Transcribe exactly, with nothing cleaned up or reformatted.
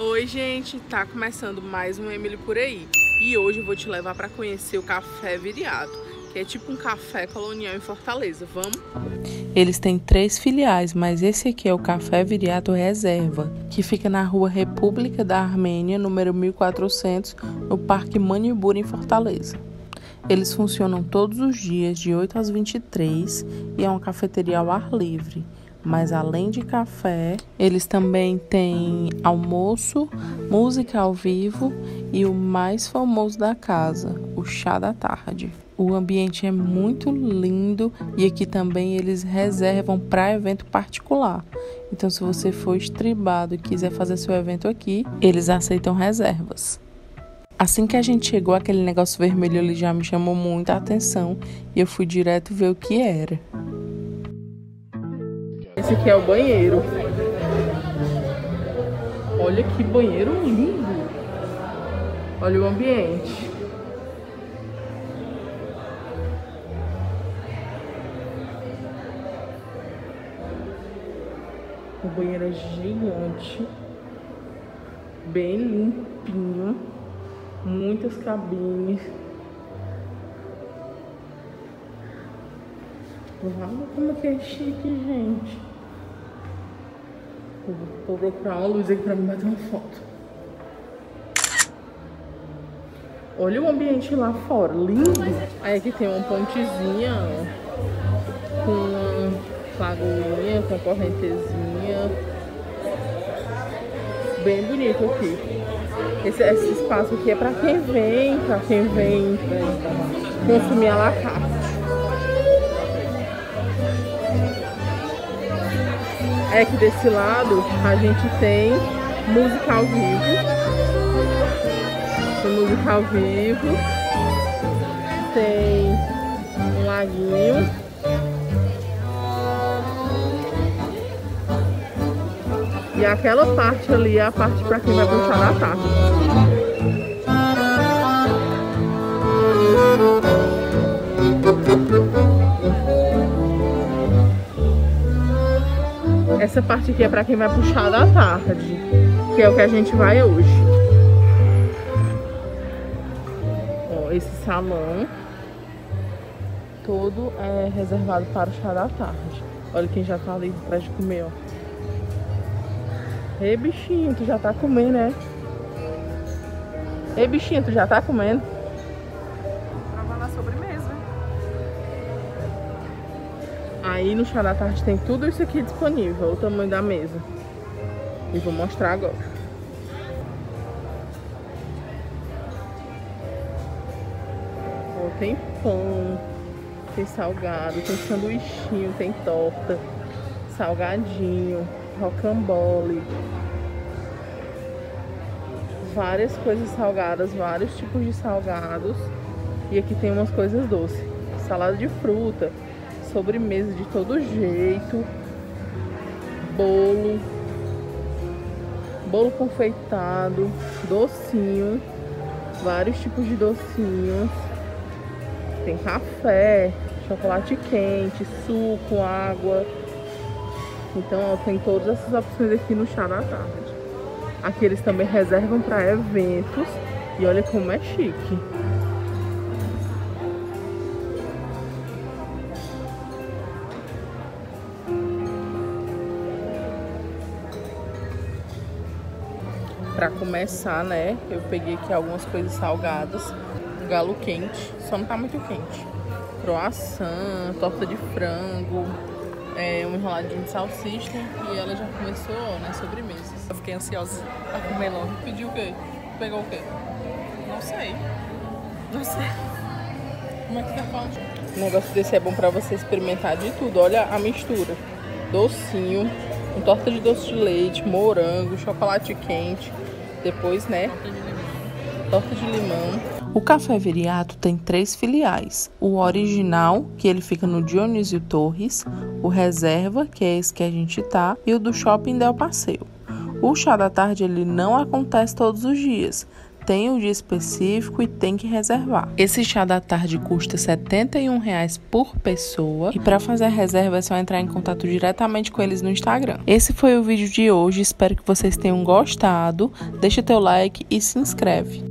Oi gente, tá começando mais um Emily por aí. E hoje eu vou te levar para conhecer o Café Viriato, que é tipo um café colonial em Fortaleza. Vamos? Eles têm três filiais, mas esse aqui é o Café Viriato Reserva, que fica na Rua República da Armênia, número mil e quatrocentos, no Parque Manibura, em Fortaleza. Eles funcionam todos os dias, de oito às vinte e três, e é uma cafeteria ao ar livre. Mas além de café, eles também têm almoço, música ao vivo e o mais famoso da casa, o chá da tarde. O ambiente é muito lindo e aqui também eles reservam para evento particular. Então, se você for estribado e quiser fazer seu evento aqui, eles aceitam reservas. Assim que a gente chegou, aquele negócio vermelho ali já me chamou muita atenção e eu fui direto ver o que era. Esse aqui é o banheiro. Olha que banheiro lindo. Olha o ambiente. O banheiro é gigante, bem limpinho. Muitas cabines. Olha como que é chique, gente. Vou, vou procurar uma luz aqui pra me bater uma foto. Olha o ambiente lá fora, lindo. Aí aqui tem uma pontezinha com uma lagoinha, com uma correntezinha. Bem bonito aqui. Esse, esse espaço aqui é para quem vem, para quem vem pra consumir à la carte. É que desse lado a gente tem música ao vivo. Tem música ao vivo. Tem um laguinho. E aquela parte ali é a parte para quem vai puxar na tarde. Essa parte aqui é para quem vai puxar da tarde, que é o que a gente vai hoje. Ó, esse salão todo é reservado para o chá da tarde. Olha quem já tá ali atrás de comer, ó. Ei, bichinho, tu já tá comendo, né? Ei, bichinho, tu já tá comendo? Tava na sobremesa. Aí no chá da tarde tem tudo isso aqui disponível, o tamanho da mesa. E vou mostrar agora. Ó, tem pão, tem salgado, tem sanduichinho, tem torta, salgadinho, rocambole, várias coisas salgadas, vários tipos de salgados. E aqui tem umas coisas doces, salada de fruta, sobremesa de todo jeito, bolo, bolo confeitado, docinho, vários tipos de docinhos, tem café, chocolate quente, suco, água. Então, ó, tem todas essas opções aqui no chá da tarde. Aqui eles também reservam para eventos. E olha como é chique. Para começar, né, eu peguei aqui algumas coisas salgadas. Galo quente, só não tá muito quente. Croissant, torta de frango. É um enroladinho de salsicha e ela já começou, né, sobremesas. Eu fiquei ansiosa pra comer logo. Pediu o quê? Pegou o quê? Não sei. Não sei. Como é que tá falando? O negócio desse é bom pra você experimentar de tudo. Olha a mistura. Docinho, um torta de doce de leite, morango, chocolate quente. Depois, né? Torta de limão. Torta de limão. O Café Viriato tem três filiais, o original, que ele fica no Dionísio Torres, o Reserva, que é esse que a gente tá, e o do Shopping Del Paseo. O chá da tarde ele não acontece todos os dias, tem o dia específico e tem que reservar. Esse chá da tarde custa setenta e um reais por pessoa e para fazer a reserva é só entrar em contato diretamente com eles no Instagram. Esse foi o vídeo de hoje, espero que vocês tenham gostado. Deixa teu like e se inscreve.